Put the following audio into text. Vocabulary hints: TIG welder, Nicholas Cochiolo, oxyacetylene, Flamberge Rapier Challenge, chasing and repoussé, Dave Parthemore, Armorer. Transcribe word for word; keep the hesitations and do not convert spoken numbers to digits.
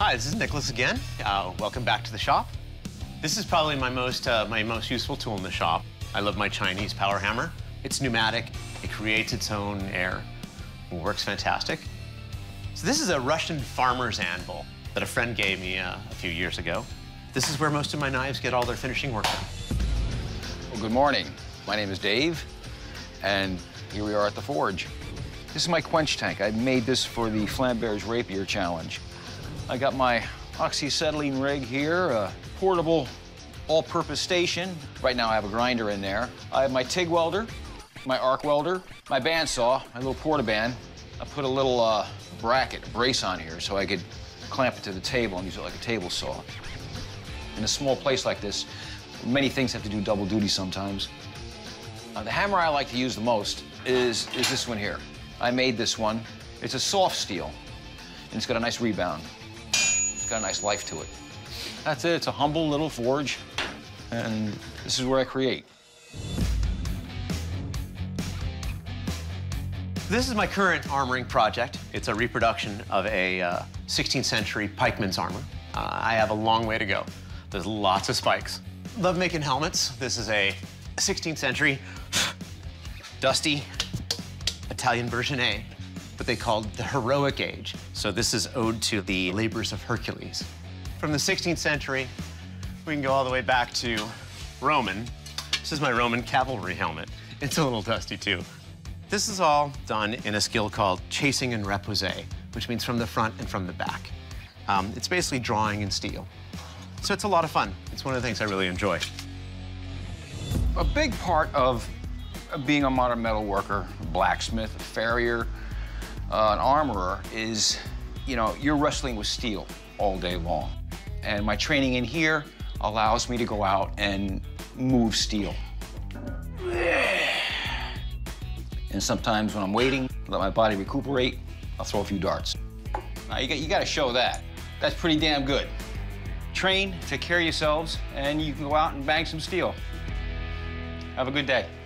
Hi, this is Nicholas again. Uh, welcome back to the shop. This is probably my most, uh, my most useful tool in the shop. I love my Chinese power hammer. It's pneumatic. It creates its own air. It works fantastic. So this is a Russian farmer's anvil that a friend gave me uh, a few years ago. This is where most of my knives get all their finishing work done. Well, good morning. My name is Dave, and here we are at the forge. This is my quench tank. I made this for the Flamberge Rapier Challenge. I got my oxyacetylene rig here, a portable all-purpose station. Right now I have a grinder in there. I have my TIG welder, my arc welder, my bandsaw, my little portaban. I put a little uh, bracket, brace on here so I could clamp it to the table and use it like a table saw. In a small place like this, many things have to do double duty sometimes. Uh, the hammer I like to use the most is, is this one here. I made this one. It's a soft steel, and it's got a nice rebound. It's got a nice life to it. That's it. It's a humble little forge, and this is where I create. This is my current armoring project. It's a reproduction of a uh, sixteenth century pikeman's armor. Uh, I have a long way to go. There's lots of spikes. Love making helmets. This is a sixteenth century dusty Italian version A, what they called the heroic age. So this is ode to the labors of Hercules. From the sixteenth century, we can go all the way back to Roman. This is my Roman cavalry helmet. It's a little dusty too. This is all done in a skill called chasing and repoussé, which means from the front and from the back. Um, it's basically drawing in steel. So it's a lot of fun. It's one of the things I really enjoy. A big part of being a modern metal worker, a blacksmith, a farrier, Uh, an armorer is, you know, you're wrestling with steel all day long. And my training in here allows me to go out and move steel. And sometimes when I'm waiting, let my body recuperate, I'll throw a few darts. Now, you got, you got to show that. That's pretty damn good. Train, take care of yourselves, and you can go out and bang some steel. Have a good day.